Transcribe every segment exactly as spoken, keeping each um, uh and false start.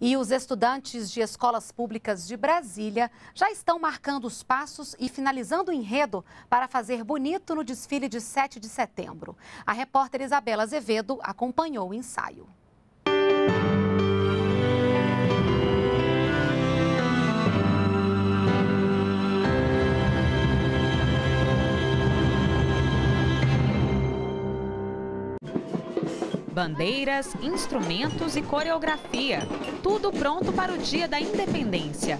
E os estudantes de escolas públicas de Brasília já estão marcando os passos e finalizando o enredo para fazer bonito no desfile de sete de setembro. A repórter Isabela Azevedo acompanhou o ensaio. Bandeiras, instrumentos e coreografia. Tudo pronto para o Dia da Independência.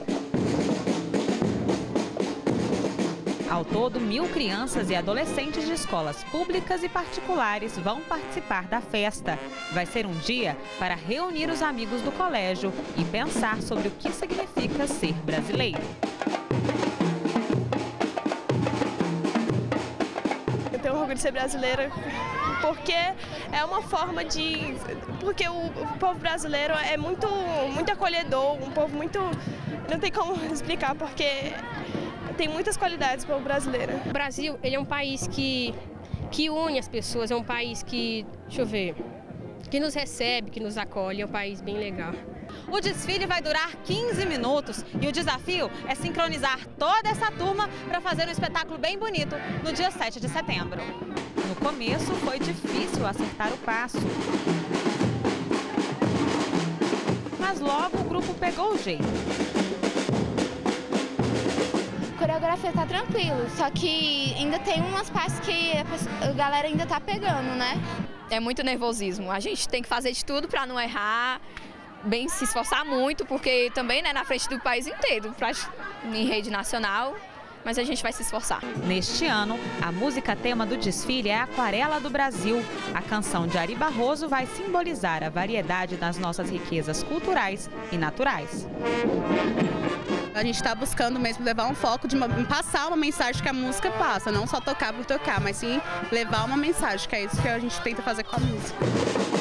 Ao todo, mil crianças e adolescentes de escolas públicas e particulares vão participar da festa. Vai ser um dia para reunir os amigos do colégio e pensar sobre o que significa ser brasileiro. Eu tenho orgulho de ser brasileira. Porque é uma forma de... Porque o povo brasileiro é muito, muito acolhedor, um povo muito... Não tem como explicar, porque tem muitas qualidades para o brasileiro. O Brasil, ele é um país que, que une as pessoas, é um país que, deixa eu ver, que nos recebe, que nos acolhe, é um país bem legal. O desfile vai durar quinze minutos e o desafio é sincronizar toda essa turma para fazer um espetáculo bem bonito no dia sete de setembro. No começo foi difícil acertar o passo, mas logo o grupo pegou o jeito. A coreografia tá tranquilo, só que ainda tem umas partes que a galera ainda tá pegando, né? É muito nervosismo, a gente tem que fazer de tudo para não errar, bem se esforçar muito, porque também, né, na frente do país inteiro, pra, em rede nacional. Mas a gente vai se esforçar. Neste ano, a música tema do desfile é a Aquarela do Brasil. A canção de Ari Barroso vai simbolizar a variedade das nossas riquezas culturais e naturais. A gente está buscando mesmo levar um foco, de uma, passar uma mensagem que a música passa, não só tocar por tocar, mas sim levar uma mensagem, que é isso que a gente tenta fazer com a música.